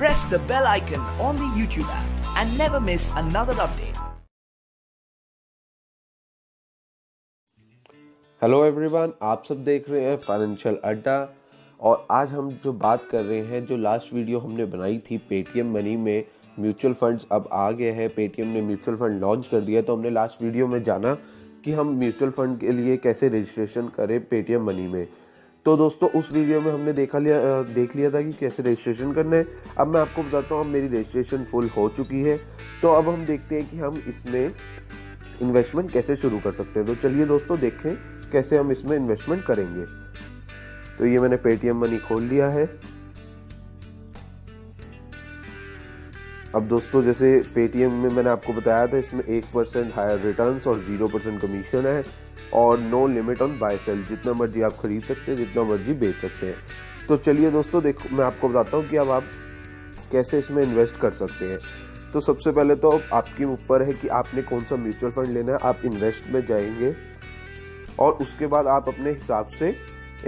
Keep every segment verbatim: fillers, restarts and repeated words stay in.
Press the bell icon on the YouTube app and never miss another update. Hello everyone, आप सब देख रहे हैं फाइनेंशियल अड्डा। और आज हम जो बात कर रहे हैं, जो लास्ट वीडियो हमने बनाई थी पेटीएम मनी में म्यूचुअल फंड्स अब आ गए हैं। पेटीएम ने म्यूचुअल फंड लॉन्च कर दिया, तो हमने लास्ट वीडियो में जाना कि हम म्यूचुअल फंड के लिए कैसे रजिस्ट्रेशन करें पेटीएम मनी में। तो दोस्तों उस वीडियो में हमने देखा लिया देख लिया था कि कैसे रजिस्ट्रेशन करना है। अब मैं आपको बताता हूँ, अब मेरी रजिस्ट्रेशन फुल हो चुकी है, तो अब हम देखते हैं कि हम इसमें इन्वेस्टमेंट कैसे शुरू कर सकते हैं। तो चलिए दोस्तों देखें कैसे हम इसमें इन्वेस्टमेंट करेंगे। तो ये मैंने पेटीएम मनी खोल लिया है। अब दोस्तों जैसे पेटीएम में मैंने आपको बताया था, इसमें एक परसेंट हायर रिटर्न्स और जीरो परसेंट कमीशन है और no limit on buy sell. जितना मर्जी आप खरीद सकते हैं, जितना मर्जी बेच सकते हैं। तो चलिए दोस्तों देखो, मैं आपको बताता हूँ कि अब आप कैसे इसमें इन्वेस्ट कर सकते हैं। तो सबसे पहले तो आपके ऊपर है कि आपने कौन सा म्यूचुअल फंड लेना है। आप इन्वेस्ट में जाएंगे और उसके बाद आप अपने हिसाब से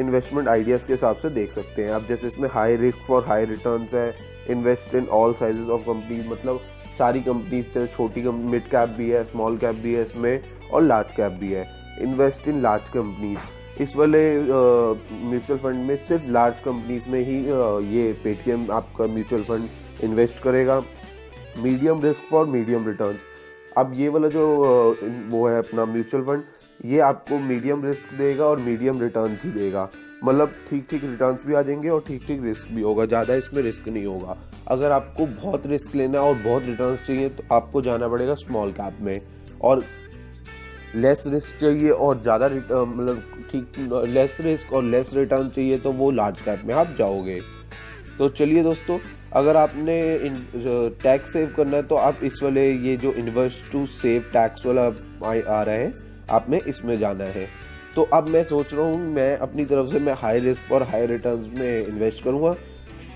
इन्वेस्टमेंट आइडियाज़ के हिसाब से देख सकते हैं। आप जैसे इसमें high risk for high returns है, invest in all sizes of companies, मतलब सारी कंपनीज, छोटी कंपनी, मिड कैप भी है, स्मॉल कैप भी है इसमें और लार्ज कैप भी है। इन्वेस्ट इन लार्ज कंपनीज, इस वाले म्यूचुअल फंड में सिर्फ लार्ज कंपनीज में ही आ, ये पेटीएम आपका म्यूचुअल फंड इन्वेस्ट करेगा। Medium risk for medium returns, अब ये वाला जो आ, वो है अपना म्यूचुअल फंड, ये आपको मीडियम रिस्क देगा और मीडियम रिटर्न्स ही देगा। मतलब ठीक ठीक रिटर्न्स भी आ जाएंगे और ठीक ठीक रिस्क भी होगा, ज़्यादा इसमें रिस्क नहीं होगा। अगर आपको बहुत रिस्क लेना है और बहुत रिटर्न्स चाहिए तो आपको जाना पड़ेगा स्मॉल कैप में, और लेस रिस्क चाहिए और ज़्यादा मतलब ठीक लेस रिस्क और लेस रिटर्न चाहिए तो वो लार्ज कैप में आप जाओगे। तो चलिए दोस्तों, अगर आपने टैक्स सेव करना है तो आप इस वाले ये जो इन्वेस्ट टू सेव टैक्स वाला आ रहा है, आपने इसमें जाना है। तो अब मैं सोच रहा हूँ, मैं अपनी तरफ से मैं हाई रिस्क और हाई रिटर्न्स में इन्वेस्ट करूँगा।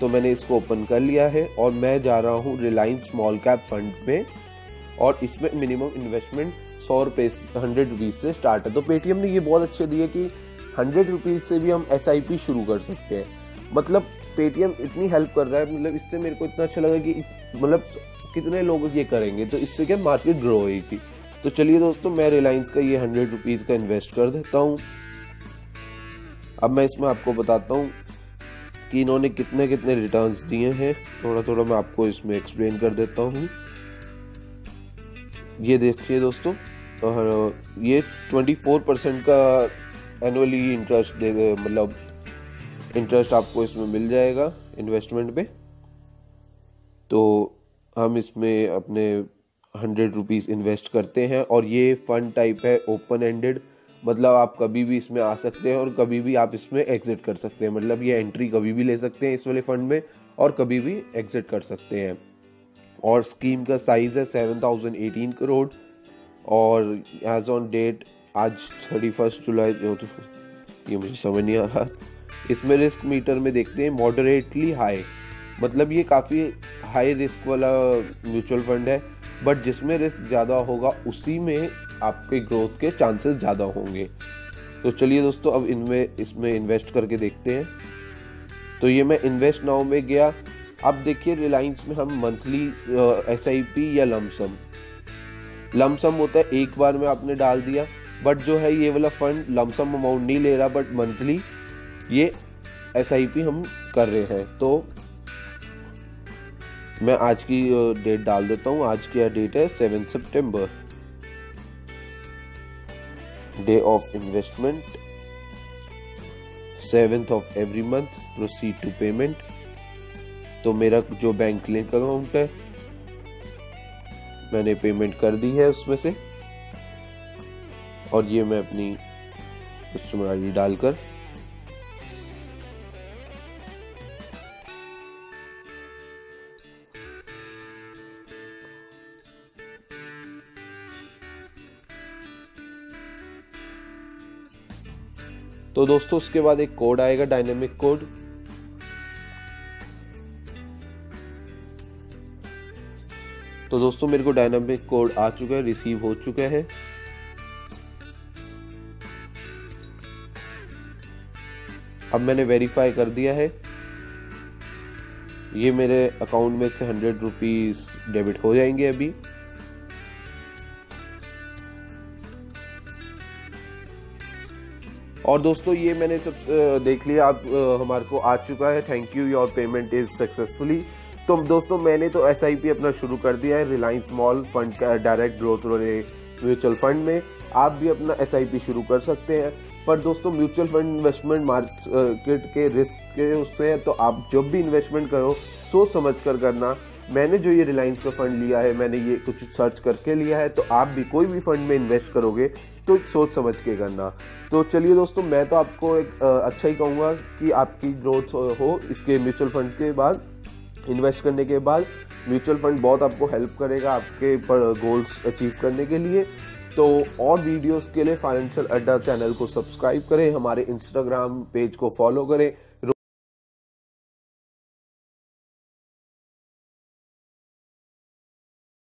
तो मैंने इसको ओपन कर लिया है और मैं जा रहा हूँ रिलायंस स्मॉल कैप फंड में, और इसमें मिनिमम इन्वेस्टमेंट सौ रुपये हंड्रेड रुपीज़ से स्टार्ट है। तो पेटीएम ने ये बहुत अच्छे दिए कि हंड्रेड रुपीज़ से भी हम एसआईपी शुरू कर सकते हैं। मतलब पेटीएम इतनी हेल्प कर रहा है, मतलब इससे मेरे को इतना अच्छा लगा कि मतलब कितने लोग ये करेंगे, तो इससे क्या मार्केट ग्रो हुई थी। तो चलिए दोस्तों, मैं रिलायंस का ये हंड्रेड रुपीज़ का इन्वेस्ट कर देता हूँ। अब मैं इसमें आपको बताता हूँ कि इन्होंने कितने कितने रिटर्न्स दिए हैं। थोड़ा थोड़ा मैं आपको इसमें एक्सप्लेन कर देता हूँ। ये देखिए दोस्तों, ये चौबीस परसेंट का एनुअली इंटरेस्ट दे, मतलब इंटरेस्ट आपको इसमें मिल जाएगा इन्वेस्टमेंट पे। तो हम इसमें अपने हंड्रेड रुपीज़ इन्वेस्ट करते हैं, और ये फंड टाइप है ओपन एंडेड, मतलब आप कभी भी इसमें आ सकते हैं और कभी भी आप इसमें एग्जिट कर सकते हैं। मतलब ये एंट्री कभी भी ले सकते हैं इस वाले फंड में और कभी भी एग्जिट कर सकते हैं। और स्कीम का साइज है सेवन थाउजेंड एटीन करोड़, और एज ऑन डेट आज थर्टी फर्स्ट जुलाई जो, ये मुझे समझ नहीं आ रहा। इसमें रिस्क मीटर में देखते हैं मॉडरेटली हाई, मतलब ये काफ़ी हाई रिस्क वाला म्यूचुअल फंड है, बट जिसमें रिस्क ज़्यादा होगा उसी में आपके ग्रोथ के चांसेस ज़्यादा होंगे। तो चलिए दोस्तों, अब इनमें इसमें इन्वेस्ट करके देखते हैं। तो ये मैं इन्वेस्ट नाउ में गया। अब देखिए रिलायंस में हम मंथली एसआईपी या लमसम लमसम होता है, एक बार में आपने डाल दिया। बट जो है ये वाला फंड लमसम अमाउंट नहीं ले रहा, बट मंथली ये एसआईपी हम कर रहे हैं। तो मैं आज की डेट डाल देता हूँ। आज की डेट है सेवन सितंबर, day of investment seventh of every month, proceed to payment. तो मेरा जो बैंक लिंक अकाउंट है, मैंने पेमेंट कर दी है उसमें से, और ये मैं अपनी कस्टमर आईडी डालकर तो दोस्तों उसके बाद एक कोड आएगा, डायनेमिक कोड। तो दोस्तों मेरे को डायनामिक कोड आ चुका है, रिसीव हो चुका है। अब मैंने वेरीफाई कर दिया है। ये मेरे अकाउंट में से हंड्रेड रुपीज़ डेबिट हो जाएंगे अभी। और दोस्तों ये मैंने सब देख लिया, आप हमारे को आ चुका है thank you your payment is successfully. तो दोस्तों मैंने तो एस आई पी अपना शुरू कर दिया है रिलायंस स्मॉल फंड का डायरेक्ट ग्रोथ म्यूचुअल फंड में। आप भी अपना एस आई पी शुरू कर सकते हैं, पर दोस्तों म्यूचुअल फंड इन्वेस्टमेंट मार्केट के रिस्क के उससे है, तो आप जब भी इन्वेस्टमेंट करो सोच समझ कर करना। मैंने जो ये रिलायंस का फंड लिया है, मैंने ये कुछ सर्च करके लिया है, तो आप भी कोई भी फंड में इन्वेस्ट करोगे तो सोच समझ के करना। तो चलिए दोस्तों, मैं तो आपको एक अच्छा ही कहूँगा कि आपकी ग्रोथ हो इसके म्यूचुअल फंड के बाद, इन्वेस्ट करने के बाद। म्यूचुअल फंड बहुत आपको हेल्प करेगा आपके गोल्स अचीव करने के लिए। तो और वीडियोस के लिए फाइनेंशियल अड्डा चैनल को सब्सक्राइब करें, हमारे इंस्टाग्राम पेज को फॉलो करें,